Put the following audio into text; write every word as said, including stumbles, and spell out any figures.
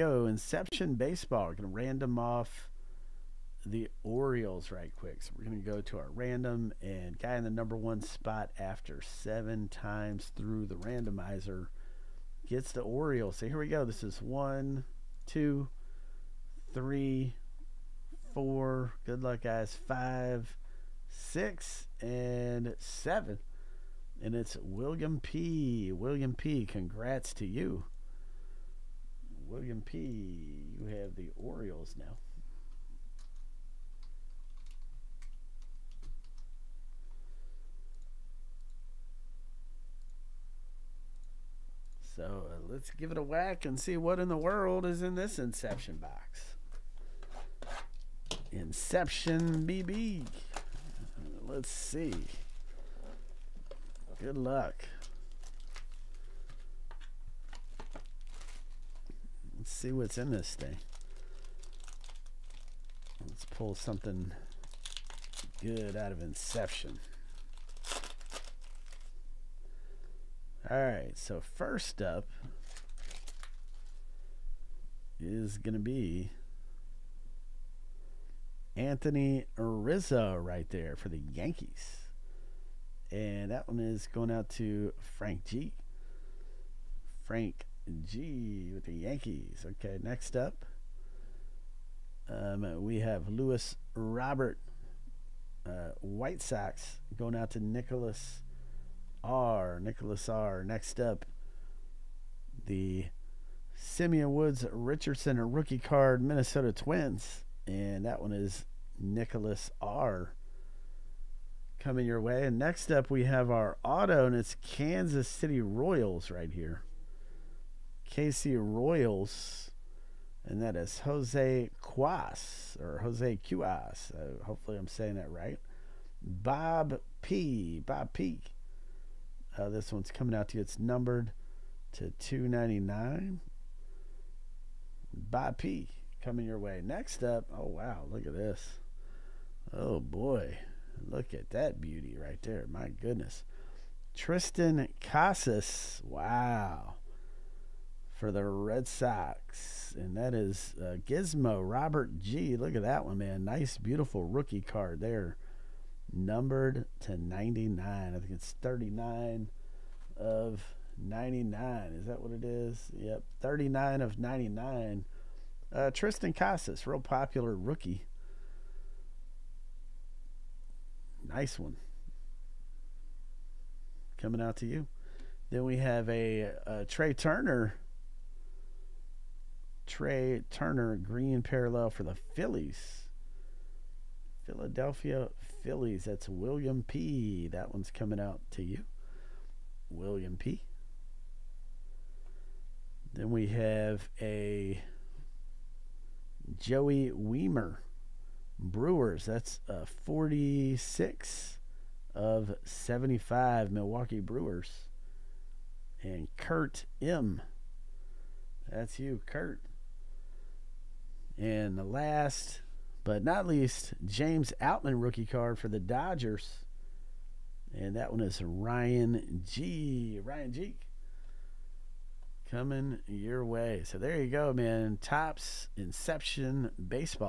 go. Inception baseball. We're going to random off the Orioles right quick. So we're going to go to our random, and guy in the number one spot after seven times through the randomizer gets the Orioles. So here we go. This is one, two, three, four. Good luck, guys. Five, six, and seven. And it's William P. William P. Congrats to you. William P. You have the Orioles now. So uh, let's give it a whack and see what in the world is in this Inception box. Inception B B. Let's see. Good luck. Let's see what's in this thing. Let's pull something good out of Inception. Alright, so first up is going to be Anthony Rizzo right there for the Yankees. And that one is going out to Frank G. Frank G with the Yankees. Okay, next up, um, we have Louis Robert, uh, White Sox, going out to Nicholas R. Nicholas R. Next up, the Simeon Woods Richardson, a rookie card, Minnesota Twins. And that one is Nicholas R. coming your way. And next up we have our auto, and it's Kansas City Royals right here. K C Royals, and that is Jose Cuas, or Jose Cuas. Uh, hopefully I'm saying that right. Bob P. Bob P. Uh, this one's coming out to you. It's numbered to two ninety-nine. Bob P. coming your way. Next up, oh wow, look at this. Oh boy. Look at that beauty right there. My goodness. Tristan Casas. Wow. For the Red Sox. And that is uh, Gizmo Robert G. Look at that one, man. Nice, beautiful rookie card there. Numbered to ninety-nine. I think it's thirty-nine of ninety-nine. Is that what it is? Yep. thirty-nine of ninety-nine. Uh, Tristan Casas. Real popular rookie. Nice one coming out to you. Then we have a, a Trey Turner Trey Turner green parallel for the Phillies. Philadelphia Phillies. That's William P. That one's coming out to you, William P. Then we have a Joey Weimer Brewers. That's uh, forty-six of seventy-five, Milwaukee Brewers. And Kurt M. That's you, Kurt. And the last but not least, James Outman rookie card for the Dodgers. And that one is Ryan G. Ryan G. coming your way. So there you go, man. Topps Inception Baseball.